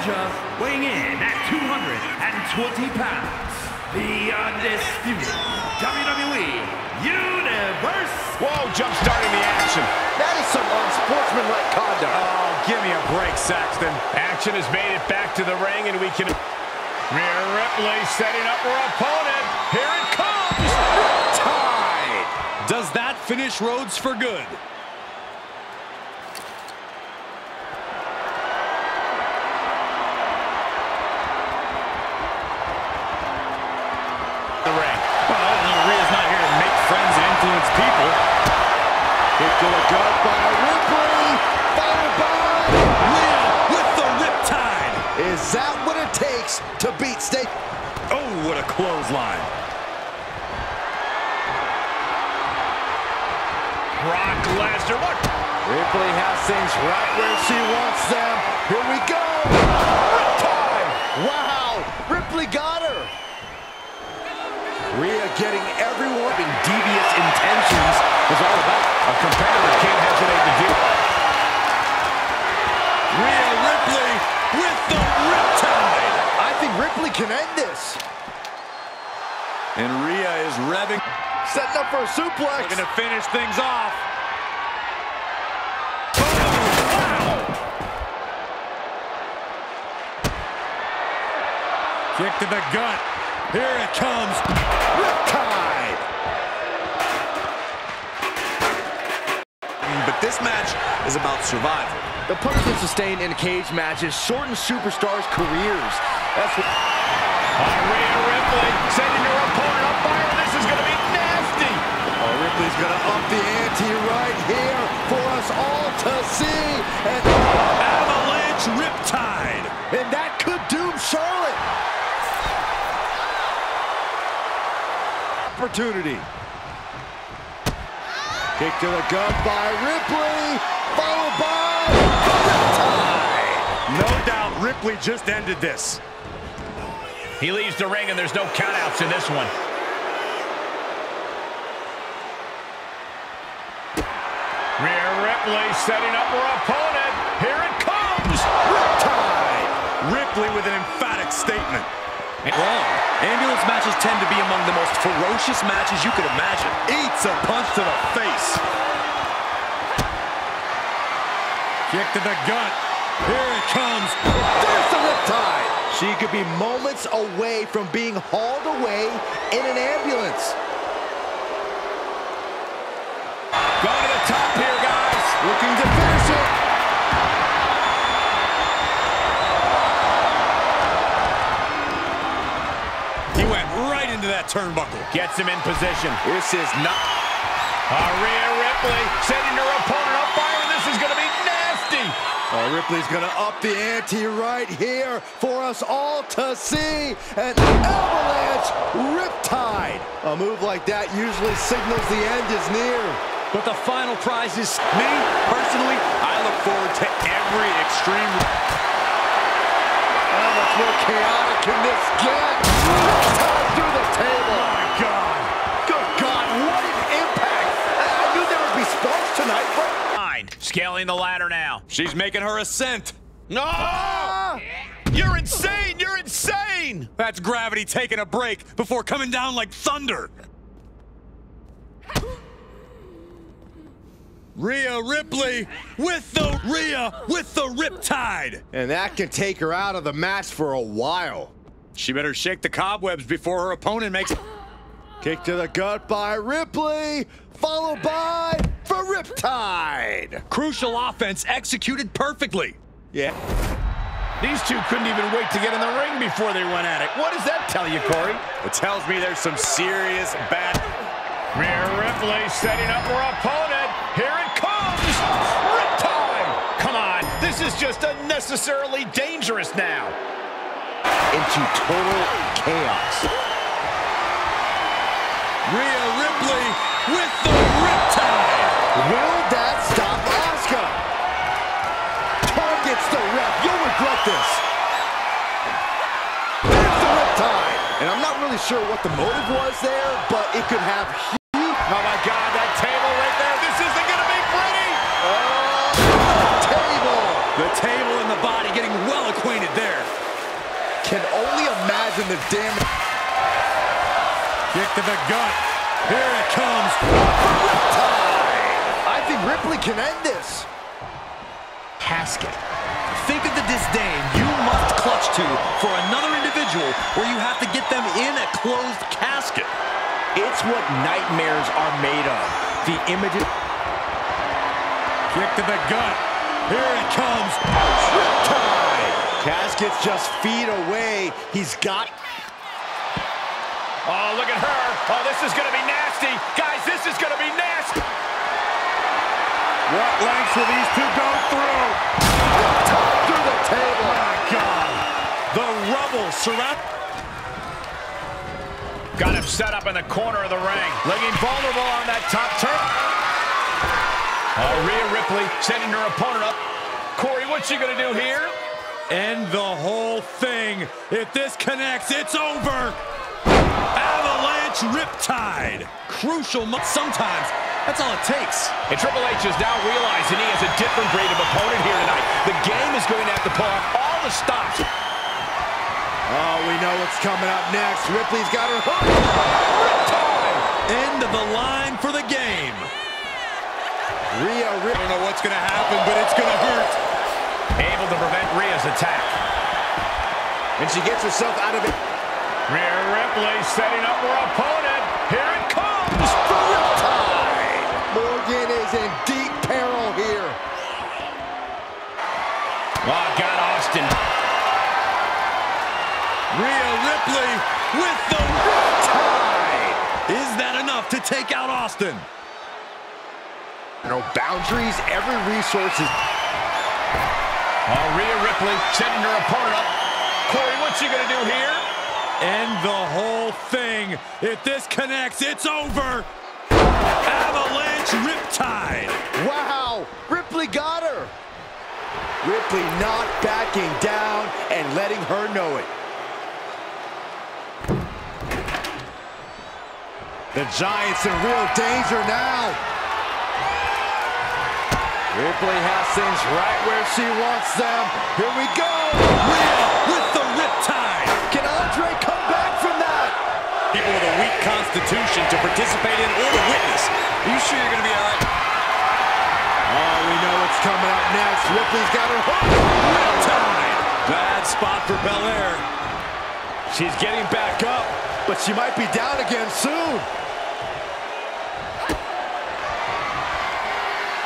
Georgia, weighing in at 220 pounds, the undisputed WWE Universe. Whoa, jump starting the action. That is some unsportsmanlike conduct. Oh, give me a break, Saxton. Action has made it back to the ring, and we can... Rhea Ripley setting up her opponent. Here it comes. Riptide. Does that finish Rhodes for good? Is that what it takes to beat State? Oh, what a clothesline. Brock Lesnar, what? Ripley has things right where she wants them. Here we go. Riptide. Wow, Ripley got her. Rhea getting everyone in devious intentions is all about. A competitor can't hesitate to do. Rhea Ripley with the Riptide. I think Ripley can end this. And Rhea is revving. Setting up for a suplex. Looking to finish things off. Oh, wow. Kick to the gut. Here it comes. Riptide. But this match is about survival. The punishment sustained in cage matches shorten superstars' careers. That's what... Rhea Ripley sending her opponent on fire. This is going to be nasty. Oh, Ripley's going to up the ante right here for us all to see. And avalanche Riptide. And that could doom Charlotte. Opportunity. Kick to the gut by Ripley. Followed by... No doubt Ripley just ended this. He leaves the ring and there's no countouts in this one. Rhea Ripley setting up her opponent. Here it comes. Riptide. Ripley with an emphatic statement. Wrong. Ambulance matches tend to be among the most ferocious matches you could imagine. Eats a punch to the face. Kick to the gut. Here it comes. There's the Riptide. She could be moments away from being hauled away in an ambulance. Go to the top here, guys. Looking to finish it. He went right into that turnbuckle. Gets him in position. This is not... Rhea Ripley setting her opponent on fire. This is going to be... Oh, Ripley's going to up the ante right here for us all to see. An avalanche Riptide. A move like that usually signals the end is near. But the final prize is me. Personally, I look forward to every extreme. How much more chaotic can this get? Riptide through the table. Oh, my God. Good God, what an impact. I knew there would be sparks tonight, but... Scaling the ladder now. She's making her ascent. No! Ah! You're insane! You're insane! That's gravity taking a break before coming down like thunder. Rhea Ripley with the Riptide. And that can take her out of the match for a while. She better shake the cobwebs before her opponent makes... Kick to the gut by Ripley, followed by for Riptide. Crucial offense executed perfectly. Yeah. These two couldn't even wait to get in the ring before they went at it. What does that tell you, Corey? It tells me there's some serious bad. Rhea Ripley setting up her opponent. Here it comes. Riptide. Come on. This is just unnecessarily dangerous now. Into total chaos. Rhea Ripley with the Riptide. Will that stop Asuka? Targets the ref. You'll regret this. There's the Riptide. And I'm not really sure what the motive was there, but it could have huge... Oh, my God, that table right there. This isn't going to be pretty. Oh, the table. The table and the body getting well acquainted there. in the damage. Kick to the gut. Here it comes. I think Ripley can end this. Casket. Think of the disdain you must clutch to for another individual where you have to get them in a closed casket. It's what nightmares are made of. The images. Kick to the gut. Here it comes. Riptide. Casket's just feet away. He's got. Oh, look at her. Oh, this is going to be nasty. Guys, this is going to be nasty. What lengths will these two go through? Riptide through the table. Oh, my God. The rubble surrounds. Got him set up in the corner of the ring. Looking vulnerable on that top turn. Rhea Ripley sending her opponent up. Corey, what's she going to do here? End the whole thing. If this connects, it's over. Avalanche Riptide. Crucial. Sometimes that's all it takes. And Triple H is now realizing he has a different grade of opponent here tonight. The game is going to have to pull out all the stops. Oh, we know what's coming up next. Ripley's got her hook. Riptide. End of the line for the game. Rhea Ripley, I don't know what's going to happen, but it's going to hurt. Able to prevent Rhea's attack. And she gets herself out of it. Rhea Ripley setting up her opponent. Here it comes. Riptide. Morgan is in deep peril here. Oh, got Austin. Rhea Ripley with the Riptide. Is that enough to take out Austin? No boundaries, every resource is... Oh, Rhea Ripley setting her opponent up. Corey, what's she going to do here? End the whole thing. If this connects, it's over. Avalanche Riptide. Wow, Ripley got her. Ripley not backing down and letting her know it. The Giants in real danger now. Ripley has things right where she wants them. Here we go. Rhea with the Riptide. Can Andre come back from that? People with a weak constitution to participate in or to witness. Are you sure you're going to be all right? Oh, we know what's coming up next. Ripley's got her hook. Riptide. Bad spot for Belair. She's getting back up, but she might be down again soon.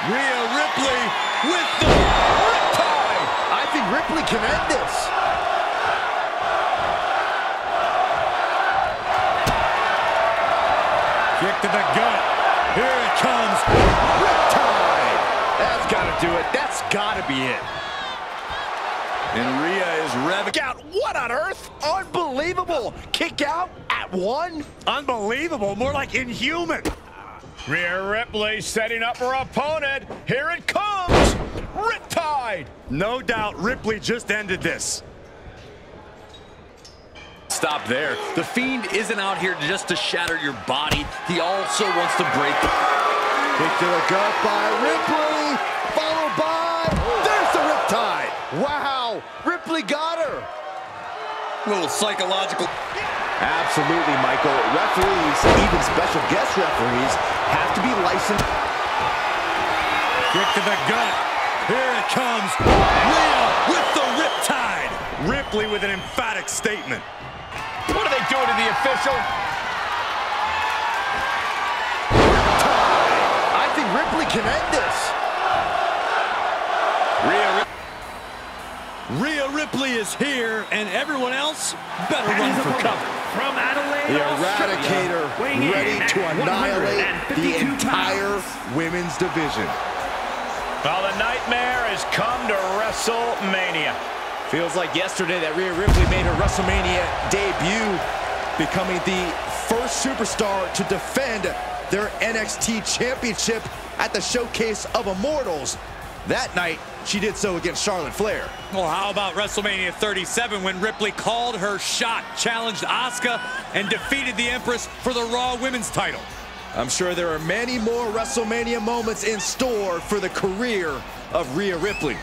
Rhea Ripley with the Riptide. I think Ripley can end this. Kick to the gut. Here it comes. Riptide. That's got to do it. That's got to be it. And Rhea is revving out. What on earth? Unbelievable. Kick out at one? Unbelievable. More like inhuman. Rhea Ripley setting up her opponent. Here it comes. Riptide. No doubt Ripley just ended this. Stop there. The Fiend isn't out here just to shatter your body. He also wants to break. Kick to the gut by Ripley. Followed by... There's the Riptide. Wow. Ripley got her. A little psychological... Absolutely, Michael. Referees, even special guest referees, have to be licensed. Kick to the gut. Here it comes. Rhea with the Riptide. Ripley with an emphatic statement. What are they doing to the official? Riptide. I think Ripley can end this. Rhea Ripley is here, and everyone else better run for cover. From Adelaide, the Eradicator, ready to annihilate the entire women's division. Well, the nightmare has come to WrestleMania. Feels like yesterday that Rhea Ripley made her WrestleMania debut, becoming the first superstar to defend their NXT championship at the Showcase of Immortals. That night, she did so against Charlotte Flair. Well, how about WrestleMania 37 when Ripley called her shot, challenged Asuka, and defeated the Empress for the Raw Women's Title? I'm sure there are many more WrestleMania moments in store for the career of Rhea Ripley.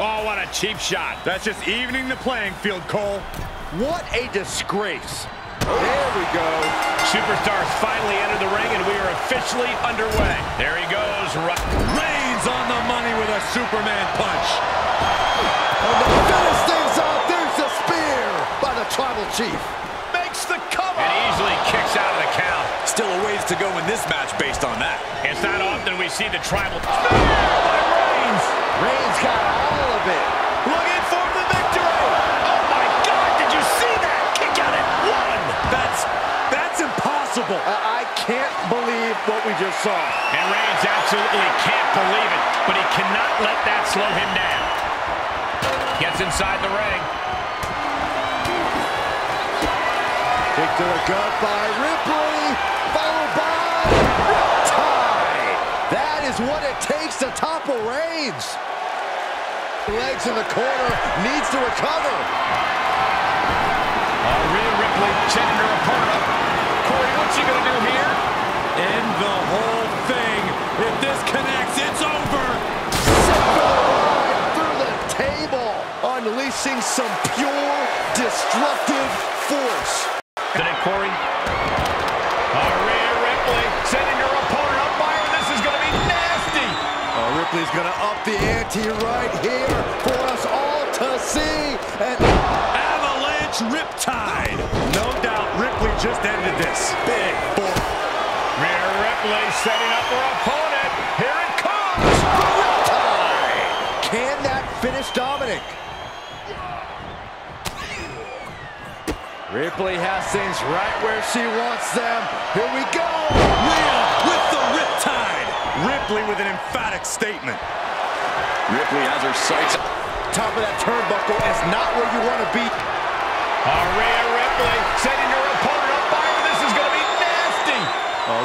Oh, what a cheap shot. That's just evening the playing field, Cole. What a disgrace. There we go. Superstars finally enter the ring, and we are officially underway. There he goes. Reigns on the money with a Superman punch. And to finish things off, there's the spear by the Tribal Chief. Makes the cover. And easily kicks out of the count. Still a ways to go in this match based on that. It's not often we see the Tribal Spear by Reigns. Reigns got all of it. Looking for the victory. Oh, my God, did you see that? Kick out at one. That's impossible. I can't believe what we just saw. And Reigns absolutely can't believe it, but he cannot let that slow him down. Gets inside the ring. Kick to the gut by Ripley, followed by Riptide. That is what it takes to topple Reigns. Legs in the corner, needs to recover. Rhea Ripley setting her opponent up. Corey, what's she gonna do here? End the whole thing. If this connects, it's over. Right through the table, unleashing some pure destructive force. Did it, Corey? Rhea Ripley setting her opponent up by her. This is gonna be nasty. Ripley's gonna up the ante right here for us all to see. And Riptide. No doubt Ripley just ended this. Big boom. Rhea Ripley setting up her opponent. Here it comes. Riptide. Can that finish Dominik? Ripley has things right where she wants them. Here we go. Rhea with the Riptide. Ripley with an emphatic statement. Ripley has her sights. Top of that turnbuckle is not where you want to be. Rhea Ripley setting her opponent up by her. This is going to be nasty.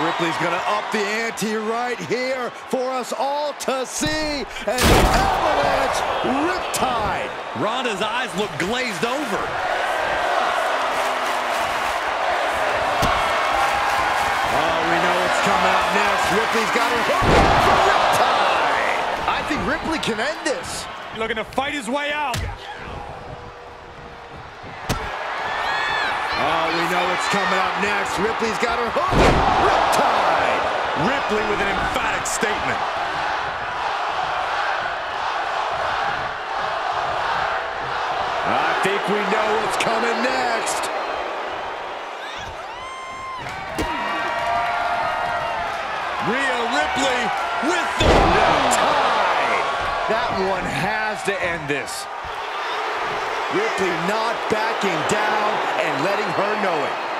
Ripley's going to up the ante right here for us all to see. And avalanche Riptide. Ronda's eyes look glazed over. Oh, we know what's coming up next. Ripley's got her hook for Riptide. I think Ripley can end this. Looking to fight his way out. Oh, we know what's coming up next. Ripley's got her hook. Riptide. Ripley with an emphatic statement. I think we know what's coming next. Rhea Ripley with the Riptide. That one has to end this. Ripley not backing down and letting her know it.